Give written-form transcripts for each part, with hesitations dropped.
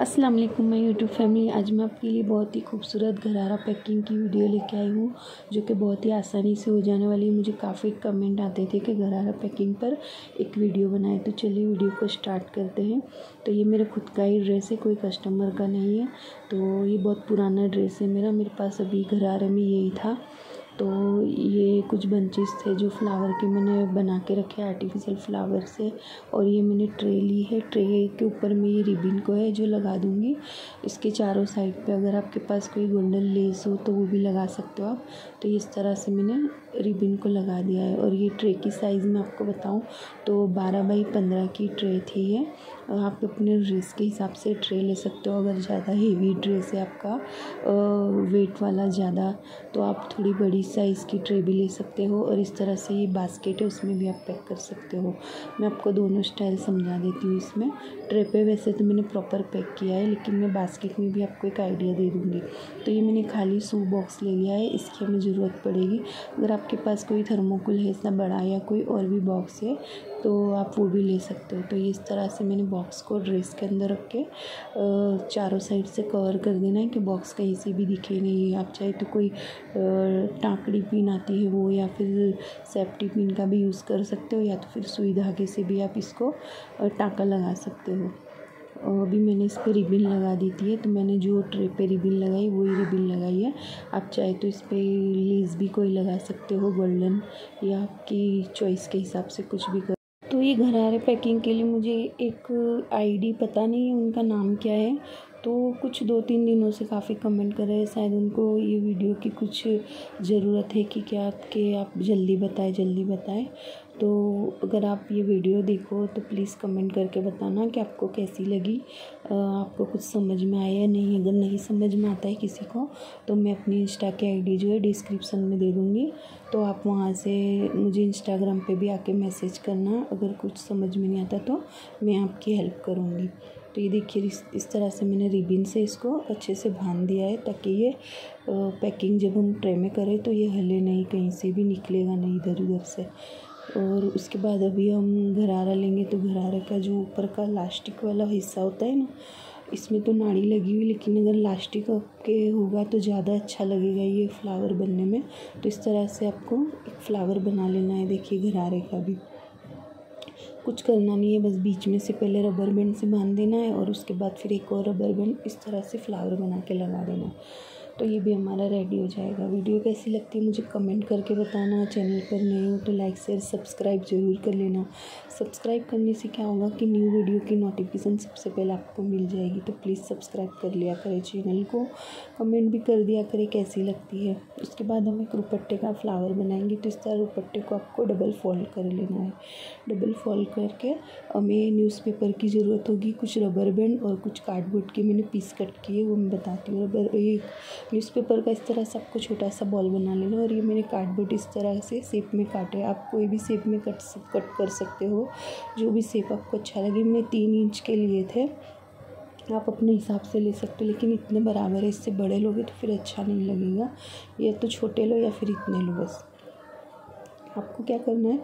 अस्सलाम वालेकुम। मैं यूट्यूब फैमिली, आज मैं आपके लिए बहुत ही खूबसूरत घरारा पैकिंग की वीडियो लेके आई हूँ जो कि बहुत ही आसानी से हो जाने वाली है। मुझे काफ़ी कमेंट आते थे कि घरारा पैकिंग पर एक वीडियो बनाए, तो चलिए वीडियो को स्टार्ट करते हैं। तो ये मेरे खुद का ही ड्रेस है, कोई कस्टमर का नहीं है। तो ये बहुत पुराना ड्रेस है मेरा, मेरे पास अभी घरारे में यही था। तो ये कुछ बंचेस थे जो फ्लावर के मैंने बना के रखे आर्टिफिशियल फ्लावर से, और ये मैंने ट्रे ली है। ट्रे के ऊपर में ये रिबन को है जो लगा दूँगी इसके चारों साइड पे। अगर आपके पास कोई गोल्डन लेस हो तो वो भी लगा सकते हो आप। तो इस तरह से मैंने रिबन को लगा दिया है। और ये ट्रे की साइज़ मैं आपको बताऊँ तो 12 बाई 15 की ट्रे थी ये। और आप अपने ड्रेस के हिसाब से ट्रे ले सकते हो। अगर ज़्यादा हेवी ड्रेस है आपका, वेट वाला ज़्यादा, तो आप थोड़ी बड़ी साइज़ की ट्रे भी ले सकते हो। और इस तरह से ये बास्केट है, उसमें भी आप पैक कर सकते हो। मैं आपको दोनों स्टाइल समझा देती हूँ। इसमें ट्रे पे वैसे तो मैंने प्रॉपर पैक किया है, लेकिन मैं बास्केट में भी आपको एक आइडिया दे दूँगी। तो ये मैंने खाली शू बॉक्स ले लिया है, इसकी हमें ज़रूरत पड़ेगी। अगर आपके पास कोई थर्मोकोल है इतना बड़ा, या कोई और भी बॉक्स है, तो आप वो भी ले सकते हो। तो ये इस तरह से मैंने बॉक्स को ड्रेस के अंदर रख के चारों साइड से कवर कर देना है कि बॉक्स कहीं से भी दिखे नहीं। आप चाहे तो कोई टाँकड़ी पिन आती है वो, या फिर सेफ्टी पिन का भी यूज़ कर सकते हो, या तो फिर सुई धागे से भी आप इसको टाँका लगा सकते हो। अभी मैंने इस पर रिबन लगा दी थी, तो मैंने जो ट्रे पे रिबन लगाई वही रिबन लगाई है। आप चाहे तो इस पर लेस भी कोई लगा सकते हो, गोल्डन, या आपकी चॉइस के हिसाब से कुछ भी कर। तो ये घरारे पैकिंग के लिए मुझे एक आईडी, पता नहीं उनका नाम क्या है, तो कुछ 2-3 दिनों से काफ़ी कमेंट कर रहे हैं। शायद उनको ये वीडियो की कुछ ज़रूरत है कि क्या आपके आप जल्दी बताएं तो अगर आप ये वीडियो देखो तो प्लीज़ कमेंट करके बताना कि आपको कैसी लगी, आपको कुछ समझ में आया या नहीं। अगर नहीं समझ में आता है किसी को, तो मैं अपनी इंस्टा की आईडी जो है डिस्क्रिप्शन में दे दूँगी, तो आप वहाँ से मुझे इंस्टाग्राम पे भी आके मैसेज करना। अगर कुछ समझ में नहीं आता तो मैं आपकी हेल्प करूँगी। तो ये देखिए, इस तरह से मैंने रिबन से इसको अच्छे से बांध दिया है, ताकि ये पैकिंग जब हम ट्रे में करें तो ये हिले नहीं, कहीं से भी निकलेगा नहीं इधर उधर से। और उसके बाद अभी हम घरारा लेंगे, तो घरारे का जो ऊपर का लास्टिक वाला हिस्सा होता है ना, इसमें तो नाड़ी लगी हुई, लेकिन अगर लास्टिक आपके होगा तो ज़्यादा अच्छा लगेगा ये फ्लावर बनने में। तो इस तरह से आपको एक फ्लावर बना लेना है। देखिए घरारे का भी कुछ करना नहीं है, बस बीच में से पहले रबर बैंड से बांध देना है, और उसके बाद फिर एक और रबर बैंड इस तरह से फ्लावर बना के लगा देना है। तो ये भी हमारा रेडी हो जाएगा। वीडियो कैसी लगती है मुझे कमेंट करके बताना। चैनल पर नए हो तो लाइक शेयर सब्सक्राइब ज़रूर कर लेना। सब्सक्राइब करने से क्या होगा कि न्यू वीडियो की नोटिफिकेशन सबसे पहले आपको मिल जाएगी। तो प्लीज़ सब्सक्राइब कर लिया करें चैनल को, कमेंट भी कर दिया करें कैसी लगती है। उसके बाद हम एक दुपट्टे का फ्लावर बनाएंगे, तो इस तरह दुपट्टे को आपको डबल फोल्ड कर लेना है। डबल फोल्ड करके हमें न्यूज़पेपर की ज़रूरत होगी, कुछ रबर बैंड और कुछ कार्डबोर्ड के मैंने पीस कट किए, वो मैं बताती हूँ। रबर एक न्यूज़पेपर का इस तरह से आपको छोटा सा बॉल बना लेना, और ये मैंने कार्डबोर्ड इस तरह से शेप में काटे। आप कोई भी शेप में कट कर सकते हो, जो भी शेप आपको अच्छा लगे। मैंने 3 इंच के लिए थे, आप अपने हिसाब से ले सकते हो, लेकिन इतने बराबर है। इससे बड़े लोगे तो फिर अच्छा नहीं लगेगा, या तो छोटे लो या फिर इतने लो। बस आपको क्या करना है,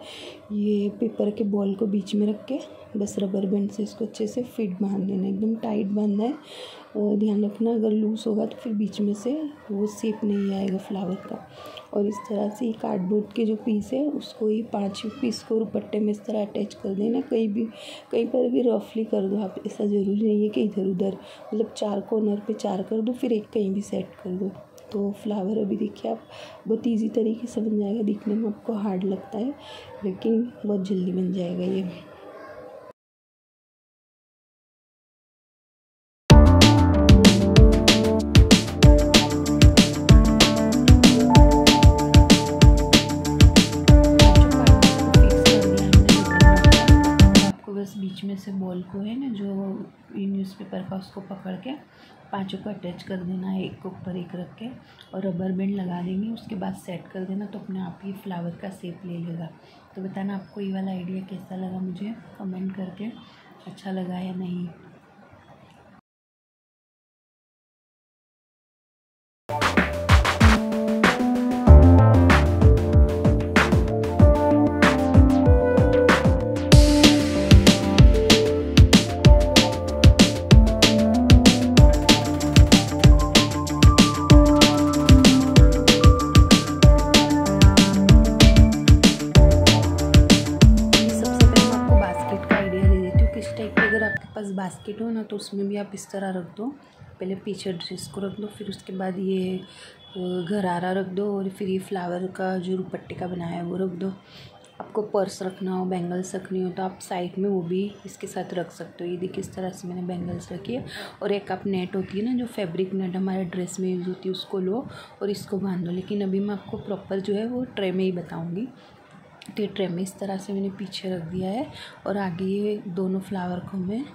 ये पेपर के बॉल को बीच में रख के बस रबर बैंड से इसको अच्छे से फिट बांध देना, एकदम टाइट बांधना है। ध्यान रखना, अगर लूज़ होगा तो फिर बीच में से वो शेप नहीं आएगा फ्लावर का। और इस तरह से कार्डबोर्ड के जो पीस है उसको ही 5 पीस को दुपट्टे में इस तरह अटैच कर देना। कहीं पर भी रफली कर दो आप, ऐसा ज़रूरी नहीं है कि इधर उधर, मतलब 4 कॉर्नर पे 4 कर दो, फिर एक कहीं भी सेट कर दो। तो फ्लावर अभी देखिए आप, बहुत ईजी तरीके से बन जाएगा। दिखने में आपको हार्ड लगता है, लेकिन बहुत जल्दी बन जाएगा ये। बीच में से बॉल को है ना जो न्यूज़पेपर का, उसको पकड़ के 5 को अटैच कर देना है, एक ऊपर एक रख के, और रबर बैंड लगा देंगे। उसके बाद सेट कर देना, तो अपने आप ही फ्लावर का शेप ले लेगा। तो बताना आपको ये वाला आइडिया कैसा लगा, मुझे कमेंट करके, अच्छा लगा या नहीं। पास बास्केट हो ना तो उसमें भी आप इस तरह रख दो। पहले पीछे ड्रेस को रख दो, फिर उसके बाद ये घरारा रख दो और फिर ये फ्लावर का जो दुपट्टे का बनाया है वो रख दो। आपको पर्स रखना हो, बैंगल्स रखनी हो तो आप साइड में वो भी इसके साथ रख सकते हो। ये देखिए इस तरह से मैंने बैंगल्स रखी है। और एक आप नेट होती है ना, जो फैब्रिक नेट हमारे ड्रेस में यूज़ होती है, उसको लो और इसको बांध दो। लेकिन अभी मैं आपको प्रॉपर जो है वो ट्रे में ही बताऊँगी। तो ट्रे में इस तरह से मैंने पीछे रख दिया है और आगे ये दोनों फ्लावर को हमें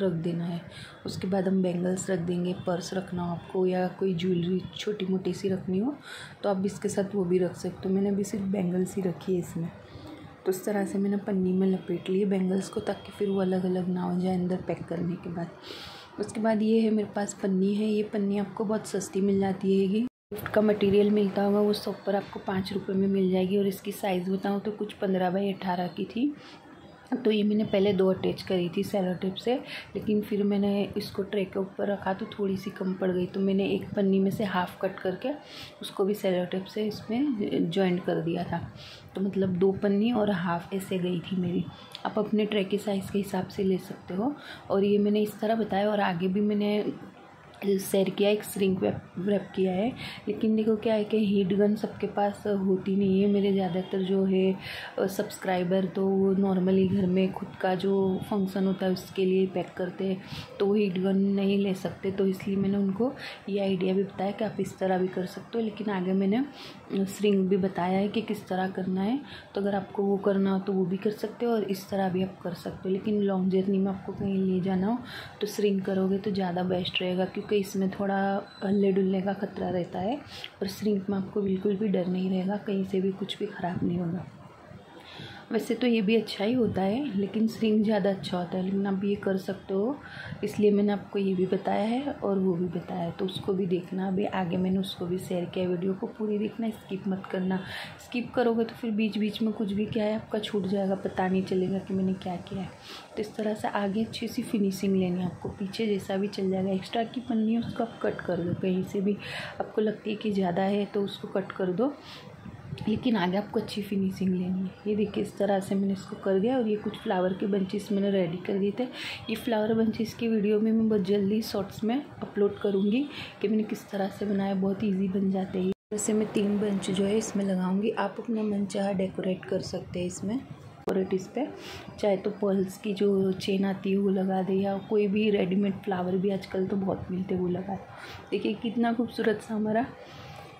रख देना है। उसके बाद हम बैंगल्स रख देंगे। पर्स रखना हो आपको या कोई ज्वेलरी छोटी मोटी सी रखनी हो तो आप इसके साथ वो भी रख सकते हो। मैंने अभी सिर्फ बैंगल्स ही रखी है इसमें। तो इस तरह से मैंने पन्नी में लपेट लिए बैंगल्स को, ताकि फिर वो अलग अलग ना हो जाए अंदर पैक करने के बाद। उसके बाद ये है मेरे पास पन्नी है। ये पन्नी आपको बहुत सस्ती मिल जाती है। ये गिफ्ट का मटेरियल मिलता होगा वो शॉप पर आपको 5 रुपये में मिल जाएगी। और इसकी साइज़ बताऊँ तो कुछ 15 बाई 18 की थी। तो ये मैंने पहले 2 अटैच करी थी सेलो टेप से, लेकिन फिर मैंने इसको ट्रे के ऊपर रखा तो थोड़ी सी कम पड़ गई, तो मैंने एक पन्नी में से हाफ़ कट करके उसको भी सेलो टेप से इसमें जॉइंट कर दिया था। तो मतलब 2 पन्नी और हाफ़ ऐसे गई थी मेरी। आप अपने ट्रे के साइज़ के हिसाब से ले सकते हो। और ये मैंने इस तरह बताया। और आगे भी मैंने शेयर किया, एक श्रिंक रैप किया है। लेकिन देखो क्या है कि हीट गन सबके पास होती नहीं है। मेरे ज़्यादातर जो है सब्सक्राइबर तो वो नॉर्मली घर में खुद का जो फंक्शन होता है उसके लिए पैक करते हैं, तो वो हीट गन नहीं ले सकते। तो इसलिए मैंने उनको ये आइडिया भी बताया कि आप इस तरह भी कर सकते हो। लेकिन आगे मैंने श्रिंक भी बताया है कि किस तरह करना है। तो अगर आपको वो करना हो तो वो भी कर सकते हो और इस तरह भी आप कर सकते हो। लेकिन लॉन्ग जर्नी में आपको कहीं ले जाना हो तो श्रिंक करोगे तो ज़्यादा बेस्ट रहेगा, क्योंकि इसमें थोड़ा हल्ले डुल्ले का खतरा रहता है। और श्रिंक में आपको बिल्कुल भी डर नहीं रहेगा, कहीं से भी कुछ भी ख़राब नहीं होगा। वैसे तो ये भी अच्छा ही होता है, लेकिन श्रिंक ज़्यादा अच्छा होता है। लेकिन आप ये कर सकते हो, इसलिए मैंने आपको ये भी बताया है और वो भी बताया है। तो उसको भी देखना, अभी आगे मैंने उसको भी शेयर किया। वीडियो को पूरी देखना, स्किप मत करना। स्किप करोगे तो फिर बीच बीच में कुछ भी क्या है आपका छूट जाएगा, पता नहीं चलेगा कि मैंने क्या किया है। तो इस तरह से आगे अच्छी सी फिनिशिंग लेनी है आपको। पीछे जैसा भी चल जाएगा, एक्स्ट्रा की पन्नी उसको आप कट कर दो। कहीं से भी आपको लगती है कि ज़्यादा है तो उसको कट कर दो, लेकिन आगे आपको अच्छी फिनिशिंग लेनी है। ये देखिए इस तरह से मैंने इसको कर दिया। और ये कुछ फ्लावर के बंचेस मैंने रेडी कर दिए थे। ये फ्लावर बंचेस की वीडियो में मैं बहुत जल्दी शॉर्ट्स में अपलोड करूँगी कि मैंने किस तरह से बनाया। बहुत ईजी बन जाते हैं। वैसे मैं 3 बंच जो है इसमें लगाऊंगी। आप अपना मन चाहा डेकोरेट कर सकते हैं इसमें। डेकोरेट इस पर चाहे तो पर्ल्स की जो चेन आती है वो लगा दे, या कोई भी रेडीमेड फ्लावर भी आजकल तो बहुत मिलते वो लगा दो। देखिए कितना खूबसूरत सा हमारा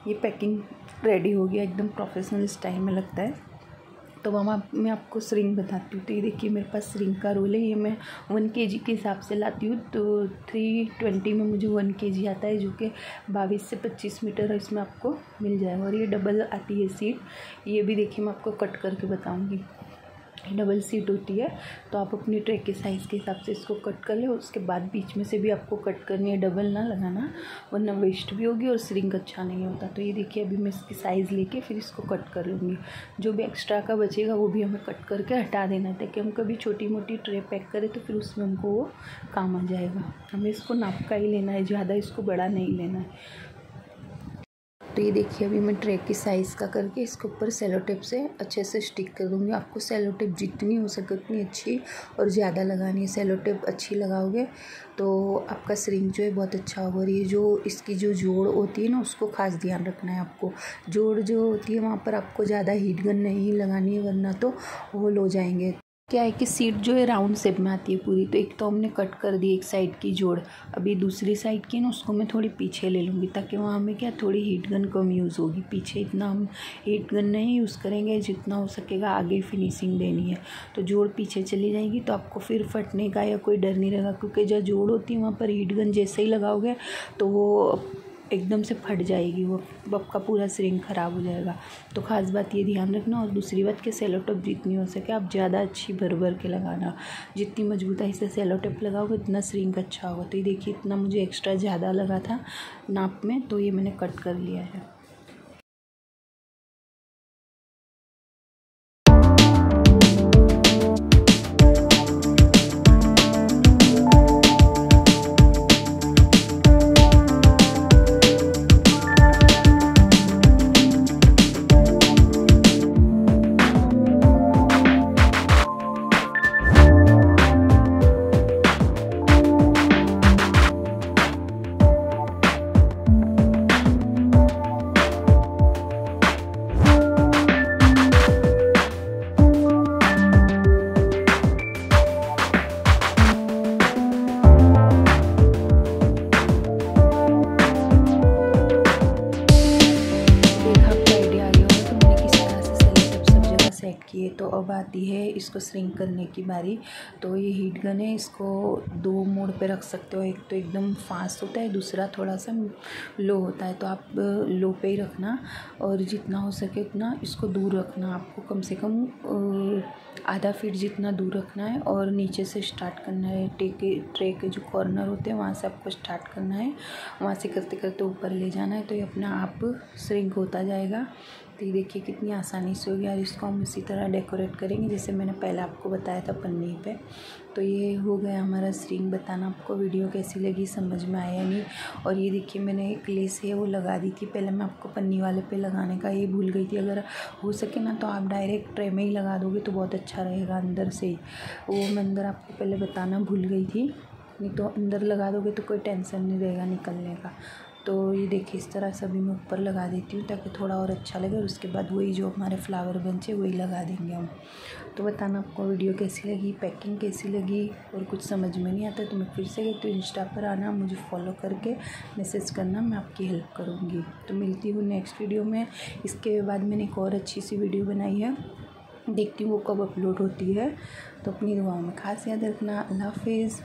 ये पैकिंग रेडी हो गया। एकदम प्रोफेशनल स्टाइल में लगता है। तो वहाँ मैं आपको श्रिंग बताती हूँ। तो ये देखिए मेरे पास श्रिंग का रोल है। ये मैं 1 kg के हिसाब से लाती हूँ। तो 320 में मुझे 1 kg आता है, जो कि 22 से 25 मीटर इसमें आपको मिल जाएगा। और ये डबल आती है सीट। ये भी देखिए मैं आपको कट करके बताऊँगी। डबल सीट होती है, तो आप अपने ट्रे के साइज़ के हिसाब से इसको कट कर ले। उसके बाद बीच में से भी आपको कट करनी है, डबल ना लगाना वरना वेस्ट भी होगी और श्रिंक अच्छा नहीं होता। तो ये देखिए अभी मैं इसकी साइज़ लेके फिर इसको कट कर लूँगी। जो भी एक्स्ट्रा का बचेगा वो भी हमें कट करके हटा देना है, ताकि हम कभी छोटी मोटी ट्रे पैक करें तो फिर उसमें हमको वो काम आ जाएगा। हमें इसको नाप का ही लेना है, ज़्यादा इसको बड़ा नहीं लेना है। तो ये देखिए अभी मैं ट्रे की साइज़ का करके इसके ऊपर सेलो टेप से अच्छे से स्टिक कर दूँगी। आपको सेलो टेप जितनी हो सके उतनी अच्छी और ज़्यादा लगानी है। सेलो टेप अच्छी लगाओगे तो आपका श्रिंक जो है बहुत अच्छा होगा। और ये जो इसकी जो जोड़ होती है ना, उसको खास ध्यान रखना है आपको। जोड़ जो होती है वहाँ पर आपको ज़्यादा हीट गन नहीं लगानी है, वरना तो होल हो जाएंगे। क्या है कि सीट जो है राउंड शेप में आती है पूरी। तो एक तो हमने कट कर दी एक साइड की जोड़। अभी दूसरी साइड की ना उसको मैं थोड़ी पीछे ले लूँगी, ताकि वहाँ हमें क्या थोड़ी हीट गन कम यूज़ होगी। पीछे इतना हम हीट गन नहीं यूज़ करेंगे, जितना हो सकेगा आगे फिनिशिंग देनी है। तो जोड़ पीछे चली जाएगी तो आपको फिर फटने का या कोई डर नहीं रहेगा, क्योंकि जो जोड़ होती है वहाँ पर हीट गन जैसे ही लगाओगे तो वो एकदम से फट जाएगी, वो आपका पूरा श्रिंक ख़राब हो जाएगा। तो ख़ास बात ये ध्यान रखना। और दूसरी बात कि सेलो टेप जितनी हो सके आप ज़्यादा अच्छी भर भर के लगाना। जितनी मजबूताई से सेलो टेप लगाओगे उतना श्रिंक अच्छा होगा। तो ये देखिए इतना मुझे एक्स्ट्रा ज़्यादा लगा था नाप में, तो ये मैंने कट कर लिया है। अब आती है इसको श्रिंक करने की बारी। तो ये हीट गन है, इसको दो मोड पे रख सकते हो, एक तो एकदम फास्ट होता है, दूसरा थोड़ा सा लो होता है। तो आप लो पे ही रखना और जितना हो सके उतना इसको दूर रखना, आपको कम से कम आधा फीट जितना दूर रखना है और नीचे से स्टार्ट करना है। ट्रे के जो कॉर्नर होते हैं वहाँ से आपको स्टार्ट करना है, वहाँ से करते करते ऊपर ले जाना है। तो ये अपना आप श्रिंक होता जाएगा। तो ये देखिए कितनी आसानी से होगी। और इसको हम इसी तरह डेकोरेट करेंगे जैसे मैंने पहले आपको बताया था पन्नी पे। तो ये हो गया हमारा श्रिंक। बताना आपको वीडियो कैसी लगी, समझ में आया नहीं। और ये देखिए मैंने एक लेस है वो लगा दी थी पहले, मैं आपको पन्नी वाले पे लगाने का ये भूल गई थी। अगर हो सके ना तो आप डायरेक्ट ट्रे में ही लगा दोगे तो बहुत अच्छा रहेगा अंदर से ही। वो मैं अंदर आपको पहले बताना भूल गई थी, नहीं तो अंदर लगा दोगे तो कोई टेंशन नहीं रहेगा निकलने का। तो ये देखिए इस तरह सभी मैं ऊपर लगा देती हूँ ताकि थोड़ा और अच्छा लगे। और उसके बाद वही जो हमारे फ्लावर बेंच है वही लगा देंगे हम। तो बताना आपको वीडियो कैसी लगी, पैकिंग कैसी लगी, और कुछ समझ में नहीं आता तो मैं फिर से तो इंस्टा पर आना, मुझे फॉलो करके मैसेज करना, मैं आपकी हेल्प करूँगी। तो मिलती हूँ नेक्स्ट वीडियो में। इसके बाद मैंने एक और अच्छी सी वीडियो बनाई है, देखती हूँ वो कब अपलोड होती है। तो अपनी दुआओं में खास याद रखना। अल्लाह हाफिज़।